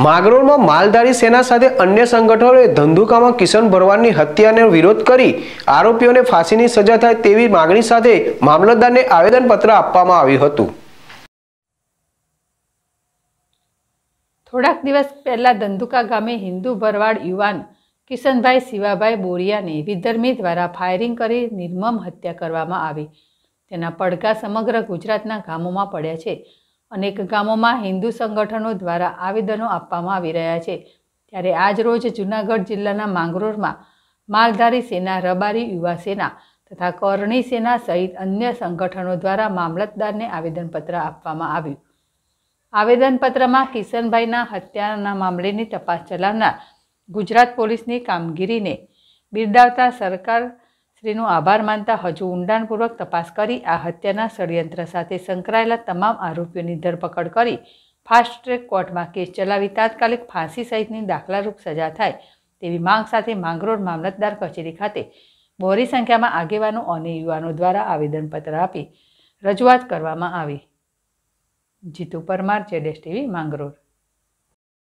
मागरोल में मालधारी सेना साथे अन्य संगठनों धंधुका में किशन भरवाड़ की हत्या ने विरोध करी आरोपीओं ने फांसी की सजा थाय तेवी मांगणी साथे मामलतदार ने आवेदन पत्र आपवामां आव्युं हतुं। थोड़ाक दिवस पहला धंधुका गामे हिंदू भरवाड़ युवान किशनभाई शिवाभाई बोरिया ने विधर्मी द्वारा फायरिंग करी निर्मम हत्या करवामां आवी। तेना पड़का समग्र गुजरातना गामोमां पड्या छे। अनेक गामों में हिंदू संगठनों द्वारा आवेदनों आपवामां आवी रह्या छे। त्यारे आज रोज जूनागढ़ जिल्लाना मांगरोळ में मालधारी सेना, रबारी युवा सेना तथा करणी सेना सहित अन्य संगठनों द्वारा मामलतदार ने आवेदनपत्र आपवामां आव्युं। आवेदनपत्र में किशनभाईना हत्याना मामलेनी तपास चलावनार गुजरात पोलीसनी कामगीरीने बिरदावता सरकार श्रीनो आभार मानता हजू ઊંડાણપૂર્વક तपास करी आ हत्याना षड्यंत्र साथे संकळायेला तमाम आरोपीओनी धरपकड़ करी फास्ट ट्रेक कोर्ट में केस चलावी तात्कालिक फांसी सहितनी दाखलारूप सजा थाय तेवी मांग साथे मांगरोळ मामलतदार कचेरी खाते मोटी संख्या में आगेवानों और युवानों द्वारा आवेदनपत्र आपी रजूआत करवामां आवी। जीतू परमार, जेएसटीवी, मांगरोळ।